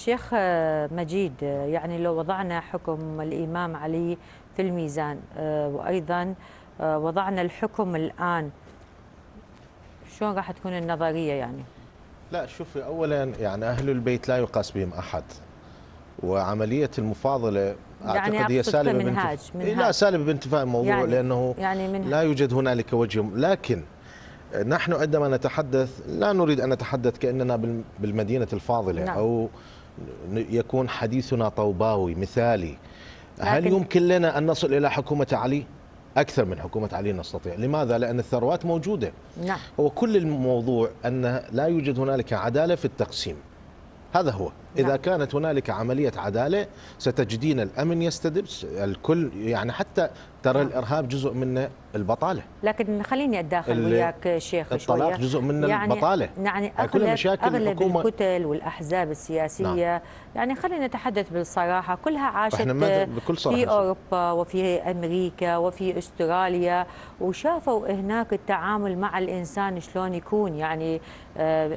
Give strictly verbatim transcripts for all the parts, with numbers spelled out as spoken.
شيخ مجيد، يعني لو وضعنا حكم الإمام علي في الميزان وأيضا وضعنا الحكم الآن، شلون راح تكون النظرية يعني؟ لا شوفي، أولا يعني أهل البيت لا يقاس بهم أحد، وعملية المفاضلة يعني أعتقد هي سالبة منهاج منهاج لا سالبة بانتفاء الموضوع، يعني لأنه يعني لا يوجد هنالك وجه. لكن نحن عندما نتحدث لا نريد أن نتحدث كأننا بالمدينة الفاضلة، نعم. أو يكون حديثنا طوباوي مثالي. هل يمكن لنا أن نصل إلى حكومة علي؟ أكثر من حكومة علي نستطيع. لماذا؟ لأن الثروات موجودة، نعم. هو كل الموضوع أن لا يوجد هنالك عدالة في التقسيم، هذا هو. إذا نعم. كانت هنالك عملية عدالة ستجدين الأمن يستدب الكل، يعني حتى ترى نعم. الإرهاب جزء من البطالة. لكن خليني أتداخل وياك شيخ شوية. الطلاق جزء من يعني البطالة، يعني كل مشاكل أغلب الكتل والأحزاب السياسية، نعم. يعني خلينا نتحدث بالصراحة، كلها عاشت بكل في أوروبا وفي أمريكا وفي أستراليا، وشافوا هناك التعامل مع الإنسان شلون يكون، يعني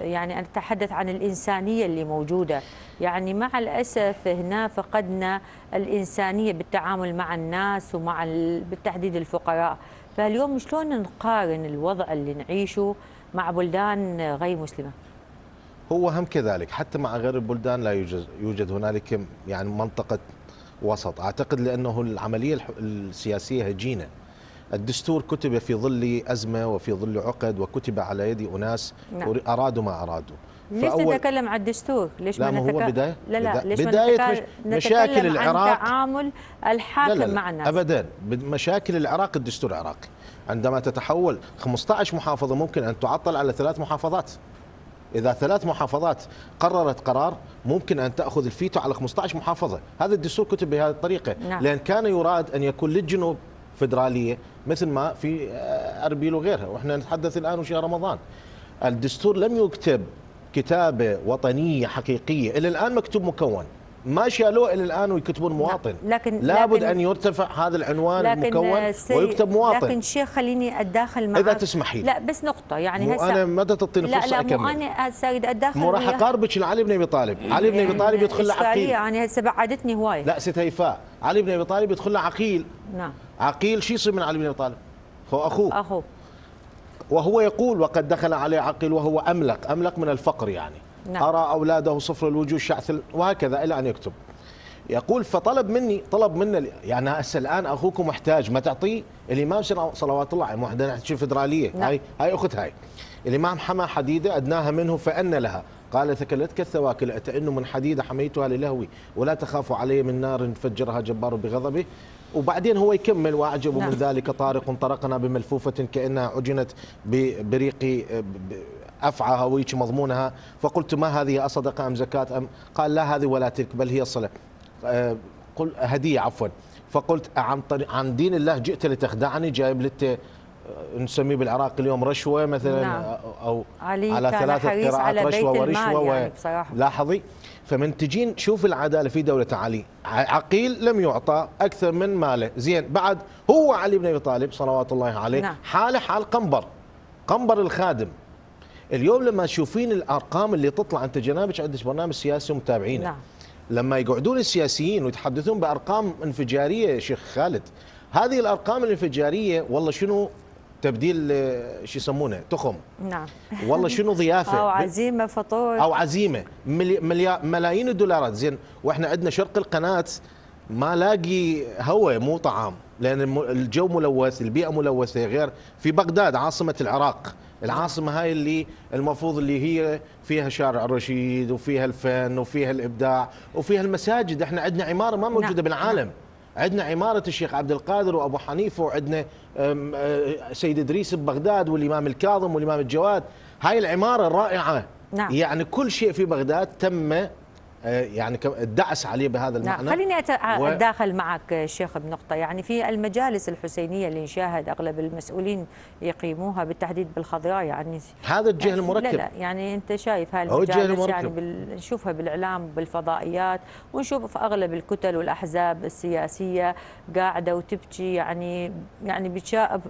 يعني أتحدث عن الإنسانية اللي موجودة. يعني مع الأسف هنا فقدنا الإنسانية بالتعامل مع الناس ومع بالتحديد الفقراء. فاليوم شلون نقارن الوضع اللي نعيشه مع بلدان غير مسلمة؟ هو هم كذلك حتى مع غير البلدان لا يوجد يوجد هنالك يعني منطقة وسط. أعتقد لأنه العملية السياسية هجينة. الدستور كتب في ظل أزمة وفي ظل عقد، وكتب على يد أناس، نعم. أرادوا ما أرادوا. ليش نتكلم عن الدستور؟ ليش ما نتكلم؟ هو بداية لا لا ليش بداية ما نتكلم مشاكل العراق؟ عن تعامل الحاكم لا لا لا مع الناس أبدا. مشاكل العراق الدستور العراقي عندما تتحول خمسة عشر محافظة ممكن أن تعطل على ثلاث محافظات. إذا ثلاث محافظات قررت قرار ممكن أن تأخذ الفيتو على خمسة عشر محافظة. هذا الدستور كتب بهذه الطريقة، نعم. لأن كان يراد أن يكون للجنوب فدرالية مثل ما في أربيل وغيرها، وإحنا نتحدث الآن وشهر رمضان. الدستور لم يكتب كتابة وطنية حقيقية، إلى الآن مكتوب مكون، ما شالوه إلى الآن ويكتبون مواطن. لكن لابد أن يرتفع هذا العنوان المكون ويكتب مواطن. لكن شيخ خليني أتداخل معك إذا تسمحي. لا بس نقطة يعني هسه أنا متى تعطيني فرصة لا أكمل؟ لا مو أنا هسه أريد أتداخل، مو راح أقاربك لعلي بن أبي طالب. علي بن أبي طالب يدخل عقيل، يعني هسه بعدتني هواية. لا ست هيفاء، علي بن أبي طالب يدخل عقيل، نعم. عقيل شو يصير من علي بن أبي طالب؟ هو أخوه أخوه وهو يقول وقد دخل عليه عقيل وهو أملق أملق من الفقر، يعني نعم. أرى أولاده صفر الوجوه شعث وهكذا إلى أن يكتب. يقول فطلب مني طلب منا يعني هسه الآن أخوكم محتاج ما تعطيه. الإمام صلوات الله عليه، وحدة نحكي فدرالية، نعم. هاي هاي أخت هاي. الإمام حمى حديدة أدناها منه فأن لها قال ثكلتك الثواكل أتئن من حديدة حميتها للهوي ولا تخافوا علي من نار فجرها جبار بغضبه. وبعدين هو يكمل واعجب، نعم. من ذلك طارق طرقنا بملفوفة كأنها عجنت بريق أفعى هويك مضمونها فقلت ما هذه أصدق أم زكاة أم قال لا هذه ولا تلك بل هي صلة قل هدية عفوا فقلت عن عن دين الله جئت لتخدعني. جايب لت نسميه بالعراق اليوم رشوة مثلا، نعم. أو علي على ثلاثة قراءات رشوة ورشوة يعني لاحظي. فمن تجين شوف العدالة في دولة علي. عقيل لم يعطى أكثر من ماله، زين بعد هو علي بن أبي طالب صلوات الله عليه، نعم. حاله حال قنبر قنبر الخادم. اليوم لما تشوفين الأرقام اللي تطلع أنت جنابك عندك برنامج سياسي ومتابعينه، نعم. لما يقعدون السياسيين ويتحدثون بأرقام انفجارية يا شيخ خالد، هذه الأرقام الانفجارية والله شنو تبديل شو يسمونه تخم، نعم. والله شنو ضيافه او عزيمه فطور او عزيمه مليار ملايين الدولارات. زين واحنا عندنا شرق القناه ما لاقي هواء مو طعام لان الجو ملوث، البيئه ملوثه. غير في بغداد عاصمه العراق، العاصمه هاي اللي المفروض اللي هي فيها شارع الرشيد وفيها الفن وفيها الابداع وفيها المساجد. احنا عندنا عماره ما موجوده، نعم. بالعالم عندنا عمارة الشيخ عبد القادر وأبو حنيفة، وعندنا سيد ادريس ببغداد والإمام الكاظم والإمام الجواد. هاي العمارة الرائعة، نعم. يعني كل شيء في بغداد تم يعني الدعس عليه بهذا المعنى. نعم. خليني أتداخل و... معك شيخ بنقطة، يعني في المجالس الحسينية اللي نشاهد أغلب المسؤولين يقيموها بالتحديد بالخضراء، يعني هذا الجهل يعني المركب. لا لا يعني أنت شايف هالمجالس يعني بال... نشوفها بالإعلام بالفضائيات ونشوف أغلب الكتل والأحزاب السياسية قاعدة وتبكي، يعني يعني بشاء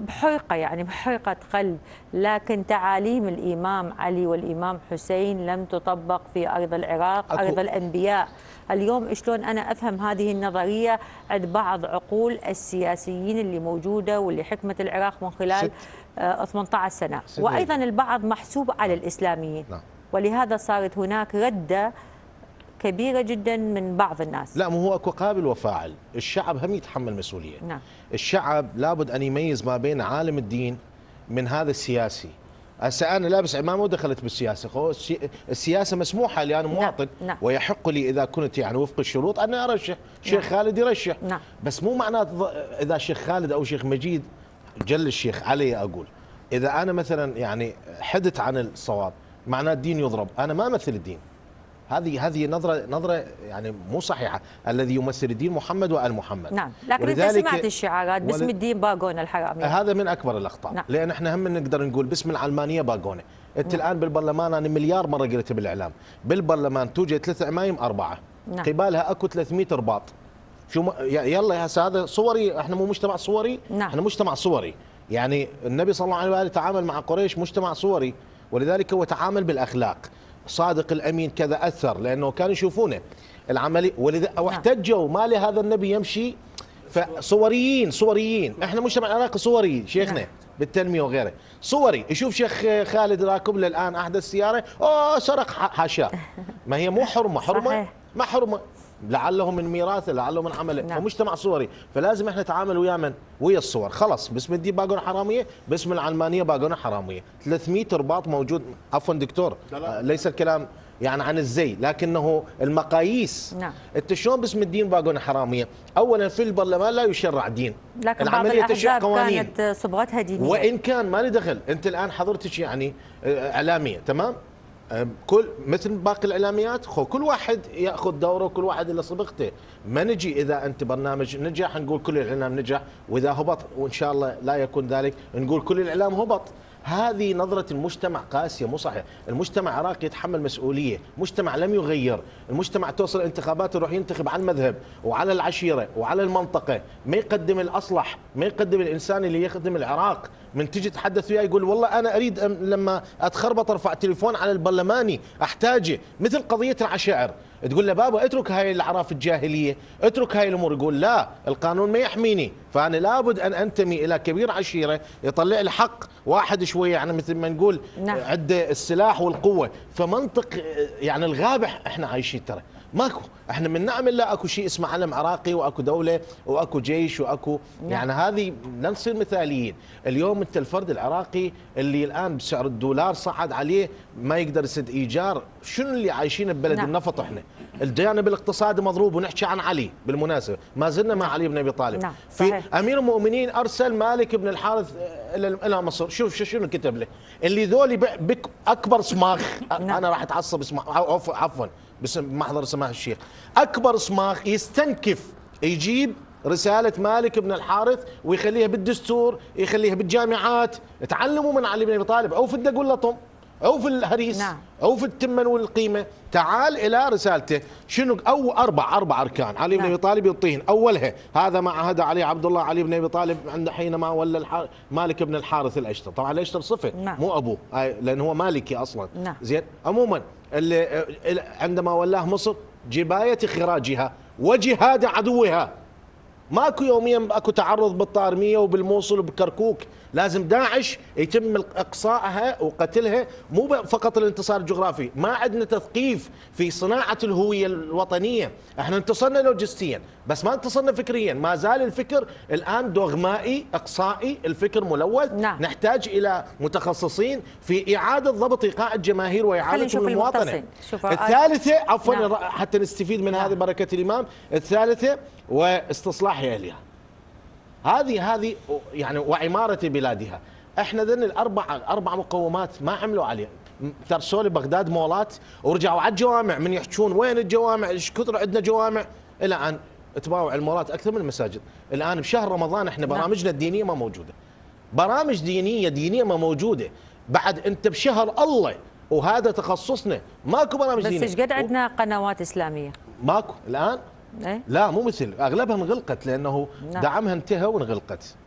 بحرقة، يعني بحرقة قلب. لكن تعاليم الإمام علي والإمام حسين لم تطبق في أرض العراق، أرض الأنبياء. اليوم شلون أنا أفهم هذه النظرية عند بعض عقول السياسيين اللي موجودة واللي حكمت العراق من خلال ثمانية عشر سنة، وأيضا البعض محسوب على الإسلاميين، ولهذا صارت هناك ردة كبيرة جدا من بعض الناس. لا، ما هو اكو قابل وفاعل، الشعب هم يتحمل مسؤولية. نعم. الشعب لابد ان يميز ما بين عالم الدين من هذا السياسي. هسه انا لابس عمامه ودخلت بالسياسه، خو السياسه مسموحه لي، انا مواطن. نعم. ويحق لي اذا كنت يعني وفق الشروط ان ارشح، شيخ نعم. خالد يرشح. نعم. بس مو معناته اذا شيخ خالد او شيخ مجيد جل الشيخ علي، اقول اذا انا مثلا يعني حدت عن الصواب معناه الدين يضرب، انا ما امثل الدين. هذه هذه نظرة نظرة يعني مو صحيحة. الذي يمثل الدين محمد وآل محمد. نعم، لكن انت سمعت الشعارات باسم الدين باقونا الحرامية، هذا من أكبر الأخطاء. نعم. لأن احنا هم نقدر نقول باسم العلمانية باقونا. أنت نعم. الآن بالبرلمان، أنا مليار مرة قلتها بالإعلام، بالبرلمان توجد ثلاث عمايم أربعة. نعم. قبالها أكو ثلاثمئة رباط. شو يلا هسه هذا صوري، احنا مو مجتمع صوري. نعم. احنا مجتمع صوري، يعني النبي صلى الله عليه وآله تعامل مع قريش مجتمع صوري، ولذلك هو تعامل بالأخلاق. صادق الأمين كذا أثر لأنه كانوا يشوفونه العملي، ولذا أو احتجوا ما لهذا النبي يمشي. فصوريين صوريين، احنا مجتمع عراقي صوري، شيخنا بالتنمية وغيره صوري. يشوف شيخ خالد راكب له الآن أحدث سيارة، أوه سرق، حاشاه. ما هي مو حرمة، حرمة محرمة، لعله من ميراثه، لعله من عمله. نعم. ومجتمع صوري، فلازم احنا نتعامل ويا من؟ ويا الصور. خلص باسم الدين باقونا حراميه، باسم العلمانيه باقونا حراميه. ثلاثمئة رباط موجود. عفوا دكتور، آه ليس الكلام يعني عن الزي، لكنه المقاييس. نعم. انت شلون باسم الدين باقونا حراميه؟ اولا في البرلمان لا يشرع دين، لكن العمليه تشرع قوانين كانت صبغتها دينيه، وان كان ما لي دخل. انت الان حضرتك يعني اعلاميه، تمام؟ كل مثل باقي الاعلاميات، خو كل واحد ياخذ دوره، كل واحد اللي صبغته. ما نجي اذا انت برنامج نجح نقول كل الاعلام نجح، واذا هبط وان شاء الله لا يكون ذلك نقول كل الاعلام هبط. هذه نظره المجتمع قاسيه، مو صحيح. المجتمع العراقي يتحمل مسؤوليه، مجتمع لم يغير، المجتمع توصل الانتخابات يروح ينتخب على المذهب وعلى العشيره وعلى المنطقه، ما يقدم الاصلح، ما يقدم الانسان اللي يخدم العراق. من تجي تحدث وياه يقول والله انا اريد لما اتخربط ارفع تليفون على البرلماني احتاجه، مثل قضيه العشائر. تقول له بابا اترك هاي الاعراف الجاهليه، اترك هاي الامور. يقول لا، القانون ما يحميني، فانا لابد ان انتمي الى كبير عشيره يطلع لي حق واحد شويه، يعني مثل ما نقول نعم. عنده السلاح والقوه. فمنطق يعني الغابح احنا عايشين ترى، ماكو. احنا من نعم الله اكو شيء اسمه علم عراقي، واكو دوله، واكو جيش، واكو نعم. يعني هذه لا نصير مثاليين. اليوم انت الفرد العراقي اللي الان بسعر الدولار صعد عليه ما يقدر يسد ايجار، شنو اللي عايشين ببلد نعم. النفط. احنا الجانب الاقتصادي مضروب، ونحكي عن علي بالمناسبه، ما زلنا مع علي بن ابي طالب. نعم. في امير المؤمنين ارسل مالك بن الحارث الى مصر، شوف شنو كتب له، اللي ذولي بك اكبر صماخ. نعم. انا راح اتعصب اسمع، عفوا بمحضر سماح الشيخ، اكبر صماخ يستنكف، يجيب رساله مالك بن الحارث ويخليها بالدستور، يخليها بالجامعات، تعلموا من علي بن ابي طالب، او في الدق واللطم، او في الهريس. نعم. او في التمن والقيمه. تعال الى رسالته، شنو او اربع اربع اركان علي بن ابي طالب يعطيهن. اولها هذا ما عهد عليه عبد الله علي بن ابي طالب عند حينما ولى مالك بن الحارث الاشتر. طبعا الاشتر صفه نعم. مو ابوه، لان هو مالكي اصلا. نعم. زين. عموما عندما ولاه مصر، جبايه خراجها وجهاد عدوها. ماكو يوميا اكو تعرض بالطارميه وبالموصل وبكركوك، لازم داعش يتم اقصائها وقتلها، مو فقط الانتصار الجغرافي، ما عندنا تثقيف في صناعه الهويه الوطنيه، احنا انتصرنا لوجستيا، بس ما انتصرنا فكريا، ما زال الفكر الان دوغمائي اقصائي، الفكر ملوث، نعم. نحتاج الى متخصصين في اعاده ضبط ايقاع الجماهير واعاده المواطنه. الثالثه عفوا نعم. حتى نستفيد من نعم. هذه بركه الامام، الثالثه واستصلاح اهلها. هذه هذه يعني وعماره بلادها. احنا ذن الاربع اربع مقومات ما عملوا عليها. ترسول بغداد مولات ورجعوا على الجوامع، من يحجون وين الجوامع؟ ايش كثر عندنا جوامع؟ الى ان تباوع المولات اكثر من المساجد. الان بشهر رمضان احنا برامجنا الدينيه ما موجوده. برامج دينيه دينيه ما موجوده. بعد انت بشهر الله وهذا تخصصنا، ماكو برامج دينيه. بس ايش قد عندنا قنوات اسلاميه؟ ماكو الان؟ لا مو مثل، اغلبها انغلقت لانه نعم. دعمها انتهى وانغلقت.